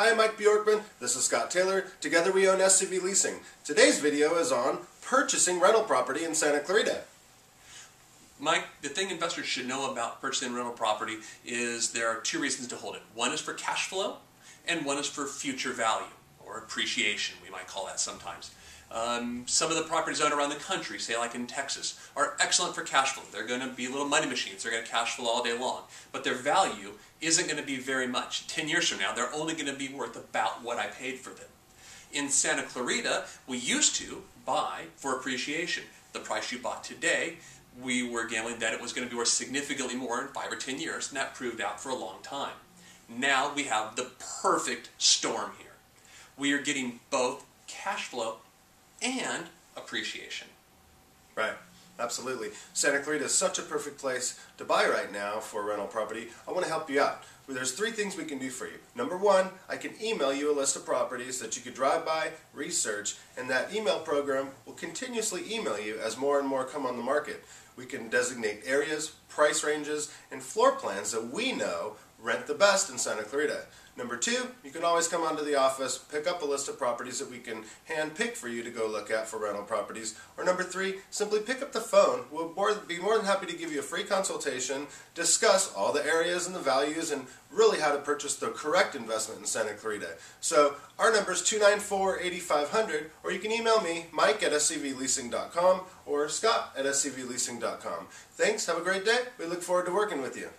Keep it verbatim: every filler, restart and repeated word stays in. Hi, I'm Mike Bjorkman. This is Scott Taylor. Together we own S C V Leasing. Today's video is on purchasing rental property in Santa Clarita. Mike, the thing investors should know about purchasing rental property is there are two reasons to hold it. One is for cash flow, and one is for future value, or appreciation, we might call that sometimes. Um, some of the properties out around the country, say like in Texas, are excellent for cash flow. They're going to be little money machines. They're going to cash flow all day long. But their value isn't going to be very much. Ten years from now, they're only going to be worth about what I paid for them. In Santa Clarita, we used to buy for appreciation. The price you bought today, we were gambling that it was going to be worth significantly more in five or ten years, and that proved out for a long time. Now we have the perfect storm here. We are getting both cash flow and appreciation. Right, absolutely. Santa Clarita is such a perfect place to buy right now for rental property. I want to help you out. Well, there's three things we can do for you. Number one, I can email you a list of properties that you could drive by, research, and that email program will continuously email you as more and more come on the market. We can designate areas, price ranges, and floor plans that we know rent the best in Santa Clarita. Number two, you can always come onto the office, pick up a list of properties that we can hand-pick for you to go look at for rental properties. Or number three, simply pick up the phone. We'll be more than happy to give you a free consultation, discuss all the areas and the values, and really how to purchase the correct investment in Santa Clarita. So our number is two nine four, eight five hundred, or you can email me, Mike at S C V leasing dot com or Scott at S C V leasing dot com. Thanks, have a great day. We look forward to working with you.